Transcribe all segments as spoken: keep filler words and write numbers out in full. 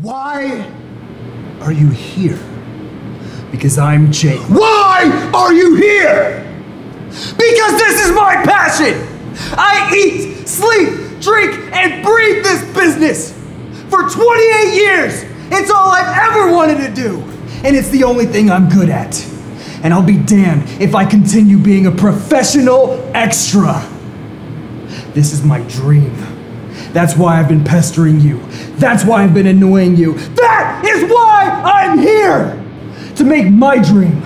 Why are you here? Because I'm Jake. Why are you here? Because this is my passion. I eat, sleep, drink, and breathe this business. For twenty-eight years, it's all I've ever wanted to do. And it's the only thing I'm good at. And I'll be damned if I continue being a professional extra. This is my dream. That's why I've been pestering you. That's why I've been annoying you. That is why I'm here! To make my dream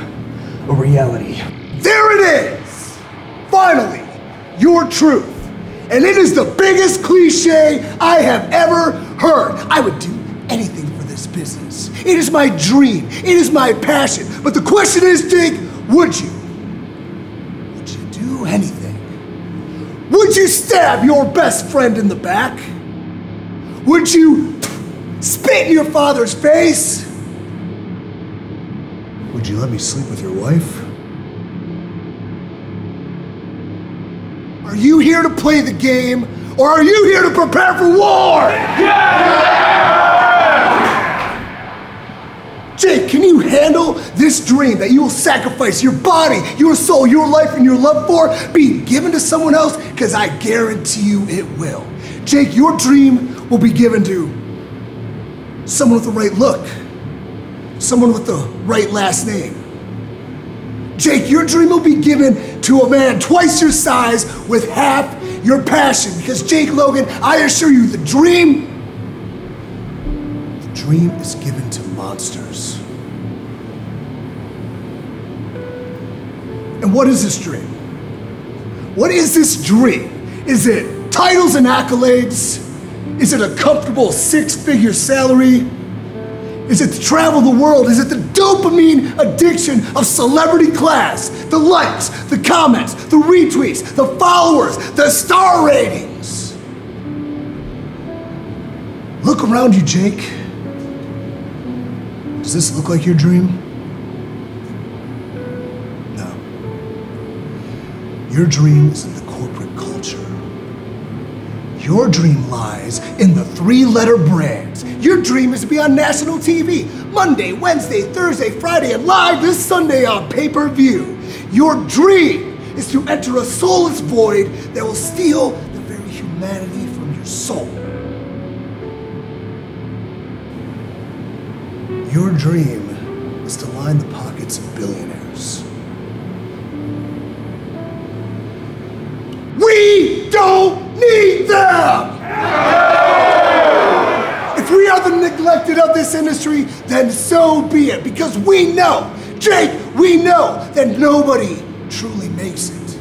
a reality. There it is! Finally, your truth. And it is the biggest cliche I have ever heard. I would do anything for this business. It is my dream. It is my passion. But the question is, Jake, would you? Would you do anything? Would you stab your best friend in the back? Would you spit in your father's face? Would you let me sleep with your wife? Are you here to play the game, or are you here to prepare for war? Yeah! Jake, can you handle this dream that you will sacrifice your body, your soul, your life, and your love for be given to someone else? Because I guarantee you it will. Jake, your dream will be given to someone with the right look, someone with the right last name. Jake, your dream will be given to a man twice your size with half your passion. Because Jake Logan, I assure you, the dream, the dream is given to monsters. And what is this dream? What is this dream? Is it titles and accolades? Is it a comfortable six-figure salary? Is it to travel the world? Is it the dopamine addiction of celebrity class? The likes, the comments, the retweets, the followers, the star ratings? Look around you, Jake. Does this look like your dream? Your dream is in the corporate culture. Your dream lies in the three-letter brands. Your dream is to be on national T V, Monday, Wednesday, Thursday, Friday, and live this Sunday on pay-per-view. Your dream is to enter a soulless void that will steal the very humanity from your soul. Your dream is to line the pockets of billionaires. We don't need them! If we are the neglected of this industry, then so be it. Because we know, Jake, we know that nobody truly makes it.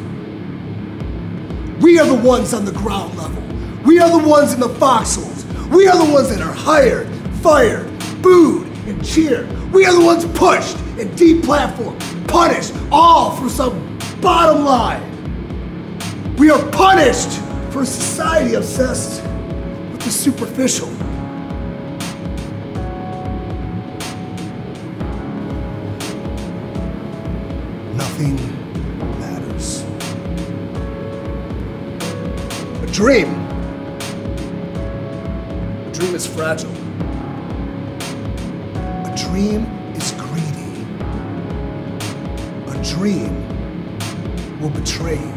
We are the ones on the ground level. We are the ones in the foxholes. We are the ones that are hired, fired, booed, and cheered. We are the ones pushed and deplatformed, punished, all for some bottom line. We are punished for a society obsessed with the superficial. Nothing matters. A dream. A dream is fragile. A dream is greedy. A dream will betray you.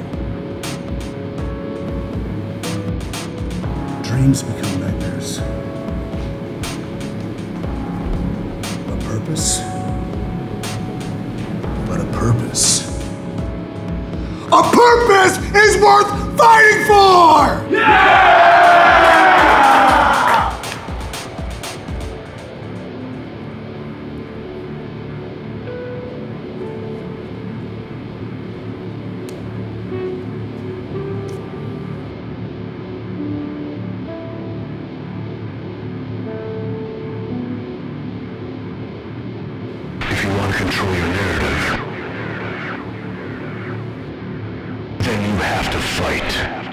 Dreams become nightmares. A purpose? But a purpose. A purpose is worth fighting for! Yeah! Control your narrative, then you have to fight.